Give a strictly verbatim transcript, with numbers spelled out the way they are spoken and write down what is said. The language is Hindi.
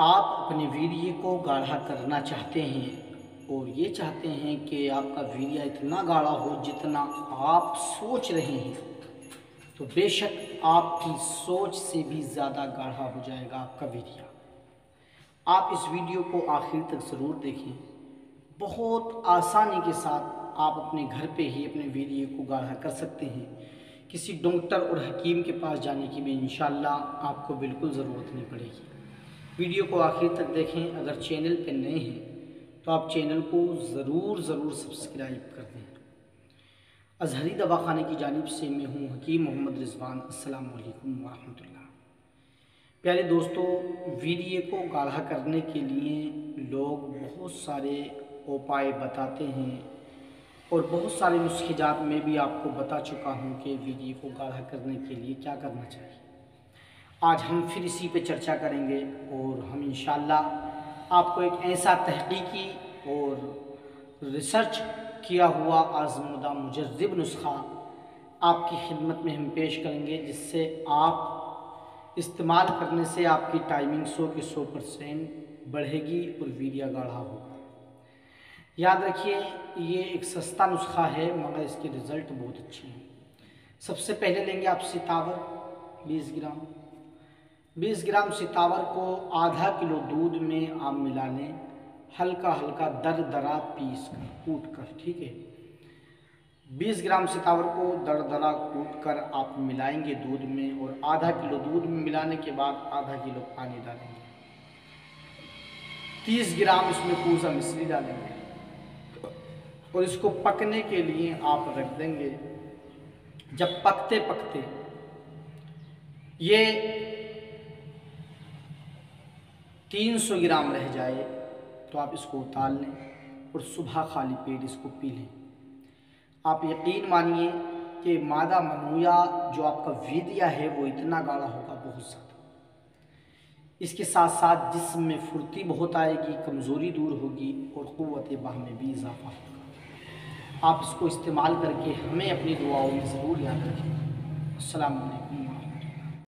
आप अपने वीर्य को गाढ़ा करना चाहते हैं और ये चाहते हैं कि आपका वीर्य इतना गाढ़ा हो जितना आप सोच रहे हैं, तो बेशक आपकी सोच से भी ज़्यादा गाढ़ा हो जाएगा आपका वीर्य। आप इस वीडियो को आखिर तक ज़रूर देखें। बहुत आसानी के साथ आप अपने घर पे ही अपने वीर्य को गाढ़ा कर सकते हैं। किसी डॉक्टर और हकीम के पास जाने की भी इंशाल्लाह आपको बिल्कुल ज़रूरत नहीं पड़ेगी। वीडियो को आखिर तक देखें। अगर चैनल पे नए हैं तो आप चैनल को ज़रूर ज़रूर सब्सक्राइब कर दें। अजहरी दवाखाने की जानिब से मैं हूँ हकीम मोहम्मद रिजवान। अस्सलामु अलैकुम व रहमतुल्लाह। प्यारे दोस्तों, वीर्य को गाढ़ा करने के लिए लोग बहुत सारे उपाय बताते हैं और बहुत सारे नुस्खेजात में भी आपको बता चुका हूँ कि वीर्य को गाढ़ा करने के लिए क्या करना चाहिए। आज हम फिर इसी पे चर्चा करेंगे और हम इंशाल्लाह आपको एक ऐसा तहकीकी और रिसर्च किया हुआ आजमूदा मुजरब नुस्खा आपकी खिदमत में हम पेश करेंगे, जिससे आप इस्तेमाल करने से आपकी टाइमिंग सौ के सौ परसेंट बढ़ेगी और वीर्य गाढ़ा होगा। याद रखिए, ये एक सस्ता नुस्खा है मगर इसके रिज़ल्ट बहुत अच्छे हैं। सबसे पहले लेंगे आप सितावर बीस ग्राम। बीस ग्राम सितावर को आधा किलो दूध में आप मिला लें, हल्का हल्का दर दरा पीस कर कूट कर, ठीक है। बीस ग्राम सितावर को दर दरा कूट कर आप मिलाएंगे दूध में और आधा किलो दूध में मिलाने के बाद आधा किलो पानी डालेंगे। तीस ग्राम इसमें कूसा मिश्री डालेंगे और इसको पकने के लिए आप रख देंगे। जब पकते पकते ये तीन सौ ग्राम रह जाए तो आप इसको उतार लें और सुबह खाली पेट इसको पी लें। आप यकीन मानिए कि मादा मनूया जो आपका वीर्य है वो इतना गाढ़ा होगा, बहुत ज़्यादा। इसके साथ साथ जिस्म में फुर्ती बहुत आएगी, कमज़ोरी दूर होगी और क़ुव्वत बाह में भी इजाफा होगा। आप इसको इस्तेमाल करके हमें अपनी दुआओं में ज़रूर याद रखें। अस्सलाम वालेकुम।